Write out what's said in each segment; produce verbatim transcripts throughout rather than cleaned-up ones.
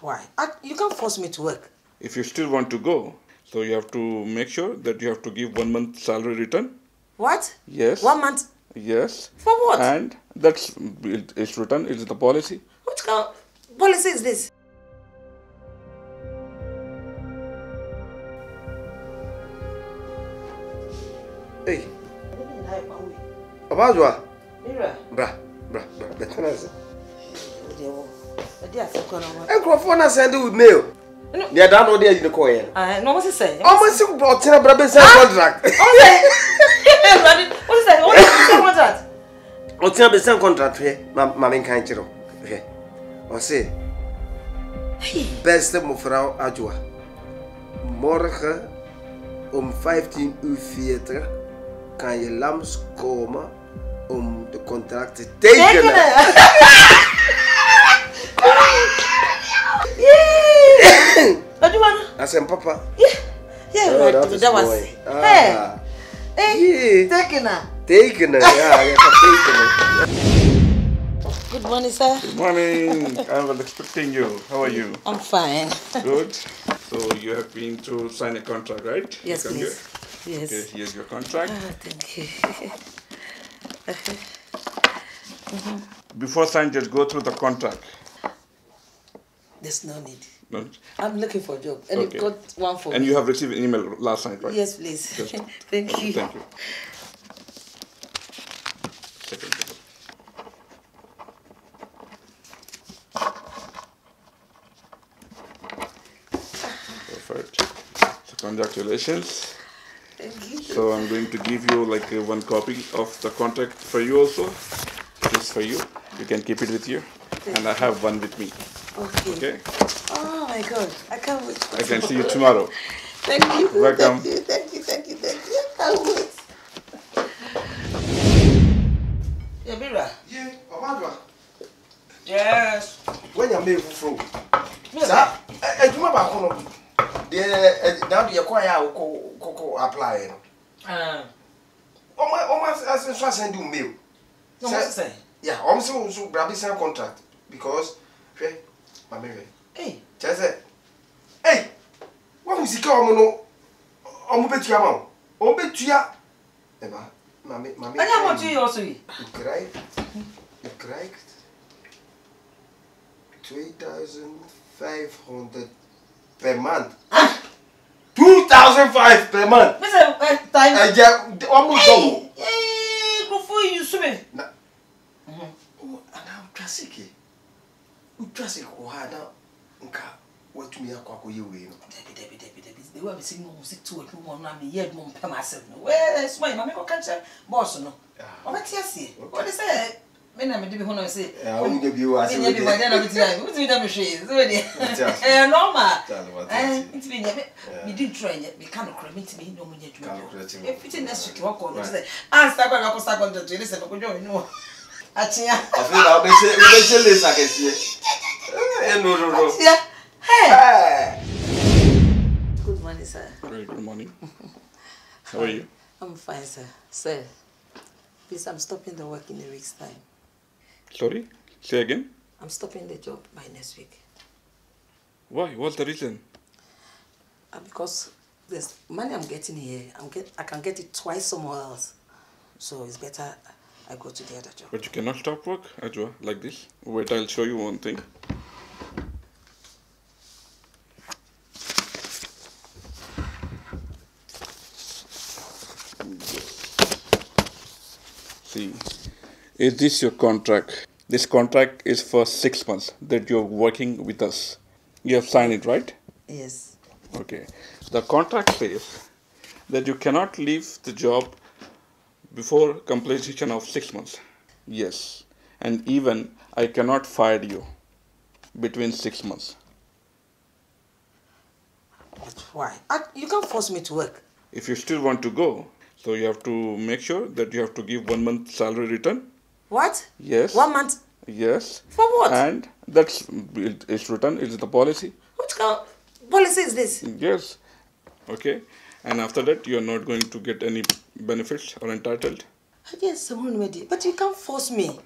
Why? I, you can't force me to work. If you still want to go, so you have to make sure that you have to give one month salary return. What? Yes. One month? Yes. For what? And that's it, it's written. It's the policy. What kind of policy is this? Hey. Abazwa. Bra, bra, bra. Mail. They are down there in the coin. I know what you say. Almost brought in a brother's contract. What is that? What is that? What's up? The same contract here, Mamma Kanchiro. Or say, best of Mufrau Adwoa. Morka um fifteen u theatre can your lambs coma um the contract taken. I said, Papa. Yeah, yeah, oh, that, that was. Hey, ah. Hey, yeah. Taking her. Taking her, yeah, yeah, taking her. Good morning, sir. Good morning. I was expecting you. How are you? I'm fine. Good. So you have been to sign a contract, right? Yes, please. Here. Yes. Okay, here's your contract. Oh, thank you. Okay. Mm-hmm. Before sign, just go through the contract. There's no need. No. I'm looking for a job, and okay. You got one for and me. And you have received an email last night, right? Yes, please. Just, thank you. Thank you. Second. Perfect. So congratulations. Thank you. So I'm going to give you like uh, one copy of the contract for you also. Just for you. You can keep it with you. Thank and you. I have one with me. Okay. Okay. Oh my God! I can't wait. I can see you tomorrow. Thank you. Welcome. Thank you. Thank you. Thank you. Thank you. I can't wait. Yabira. Yeah. Amanda. Yes. When you move through, sir. I do not know. The now the acquire will go apply. Ah. Oh my! Oh my! As soon as I send you mail. No, what you say? Yeah. I'm so so grabby sign contract because. Mami, hey, Jesse, hey, what music are we no? Are we betting on? Are we betting? Emma, mami, mami. I am not betting also. You cried, you cried. Two thousand five hundred per month. Ah, two thousand five per month. What's that time? I just almost double. Hey, go for you, Sumi. Na, oh, I'm classic. Utrasi kuhada nka watu miya kwa kuyewe no. Debi debi debi debi. Dewa msiki mo msiki tu watu mo na mi yed mo mpa masel no. Well, small mama ko kancha boss no. Obeti asi. What is it? Me na me debi hono say. Ah, we debi o asi. Me debi wa na me try. We debi me shey. So we dey. Eh normal. Eh, it be dey. Me dey try dey. Me can okra me timi no mo dey do. E fit next week wa ko no say. Answer kwa na ko sa ko dey to dey say ko jo no. Atia. Afila we dey we dey le sa kesi. Hey, no, no, no. Hey. Hey. Good morning, sir. Very good morning. How are you? I'm fine, sir. Sir, please, I'm stopping the work in a week's time. Sorry? Say again? I'm stopping the job by next week. Why? What's the reason? Uh, because the money I'm getting here, I'm get, I can get it twice somewhere else. So it's better I go to the other job. But you cannot stop work, Adwoa, like this. Wait, I'll show you one thing. See, is this your contract? This contract is for six months that you're working with us. You have signed it, right? Yes. Okay. The contract says that you cannot leave the job before completion of six months. Yes. And even I cannot fire you between six months. But why? I, you can't force me to work. If you still want to go, so you have to make sure that you have to give one month salary return. What? Yes. One month? Yes. For what? And that's it, it's written. It's the policy. What kind of policy is this? Yes. Okay. And after that, you are not going to get any benefits or entitled. Yes, but you can't force me.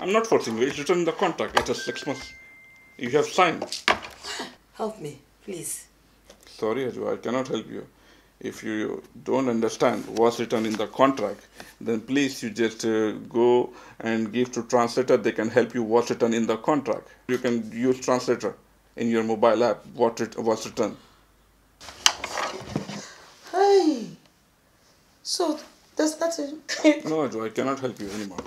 I'm not forcing you. It's written in the contract. It's a six months. You have signed. Help me, please. Sorry, Adwoa, I cannot help you. If you don't understand what's written in the contract, then please you just uh, go and give to translator. They can help you what's written in the contract. You can use translator in your mobile app, what it was written. Hey, so that's that's it. No, Adwoa, I cannot help you anymore.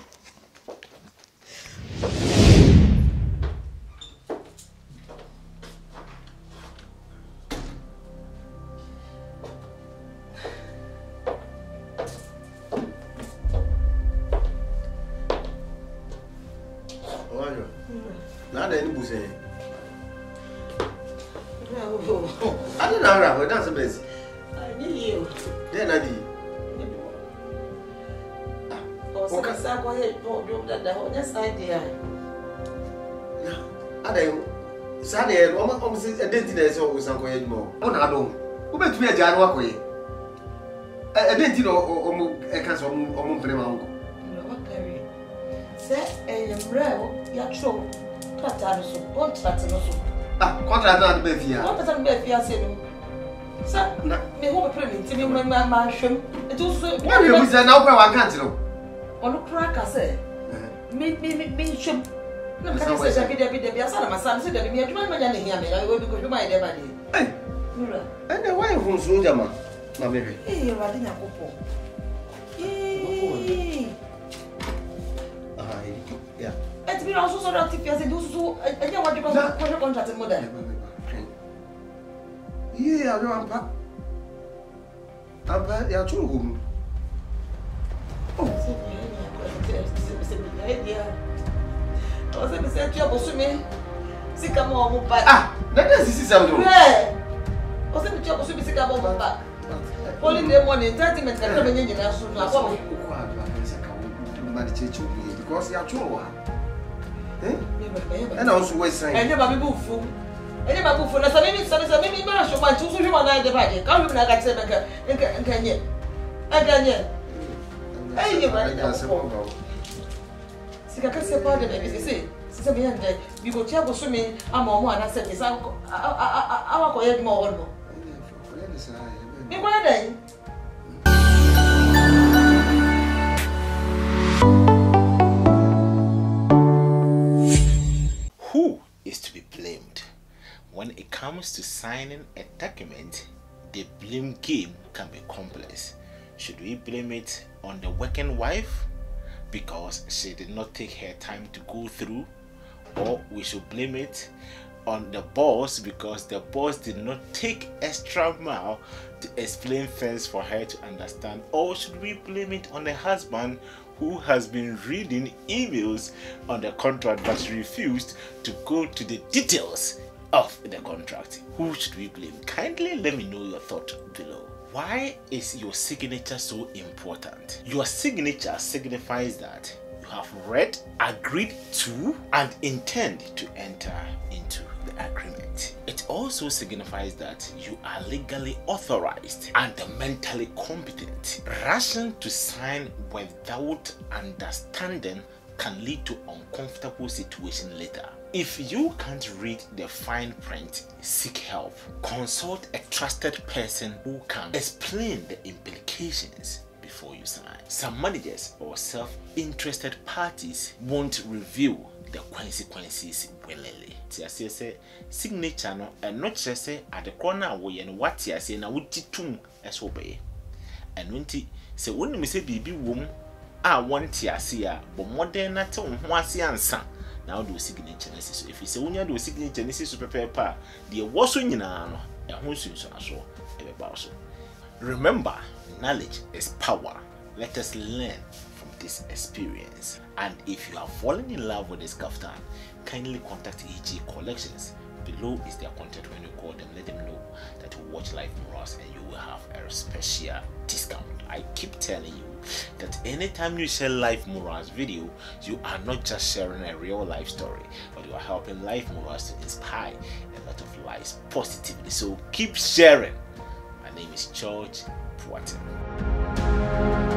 I didn't know a castle on Primo. Say, a umbrella, Yatro, Catarasso, Contratanoso. Ah, Contratan Bethia, Contratan Bethia, said, Sir, the whole print, to me, my mansion. It also, what is an opera? I can't know. On a crack, I say, Meet me, meet me, ship. No, I said, I did a bit of your son, my son said, I mean, I'm not going to hear me. I will go to my dear. And the wife who's older, ma, my baby. Hey, Radina Popo. Aye, yeah. It's been also so that if you say, do so, I don't want to go to the contract and mother. Yeah, I know I'm back. I'm back, you're too good. Oh, I was going to say, I was going to say, ah, that is something. I was able to get a bomb back. Only the morning, thirty minutes, I come in and soon. I want to manage it because you are true. And also, we're saying, I never move food. I never move food. As I mean, so as I mean, I should want to show you another body. Come like I said, I can yet. I can yet. I never. Sika kase pade baby, sisi sisi biende. Bigo tiago sumi amamu ana sisi zangu. Awa koyadi mo ormo. Bigo yadi. Who is to be blamed? When it comes to signing a document, the blame game can be complex. Should we blame it on the working wife? Because she did not take her time to go through, or we should blame it on the boss because the boss did not take extra mile to explain things for her to understand, or should we blame it on the husband who has been reading emails on the contract but refused to go to the details of the contract? Who should we blame? Kindly let me know your thought below. Why is your signature so important? Your signature signifies that you have read, agreed to, and intend to enter into the agreement. It also signifies that you are legally authorized and mentally competent. Rushing to sign without understanding can lead to uncomfortable situation later. If you can't read the fine print, seek help. Consult a trusted person who can explain the implications before you sign. Some managers or self-interested parties won't reveal the consequences willingly. Signature no, and not just at the corner where you what you say, now what you do as obey. And when you say, when you say, baby woman, I want you to see her, but more than that, what's your answer? Now do signature. So if you say when you do signature, this is super paper. The worst one you know, the most one you know, so remember, knowledge is power. Let us learn from this experience. And if you are falling in love with this kaftan, kindly contact E G Collections. Below is their contact. When you call them, let them know that you watch Life Morals and you will have a special discount. I keep telling you that anytime you share Life Morals video, you are not just sharing a real life story, but you are helping Life Morals to inspire a lot of lives positively. So keep sharing. My name is George Boateng.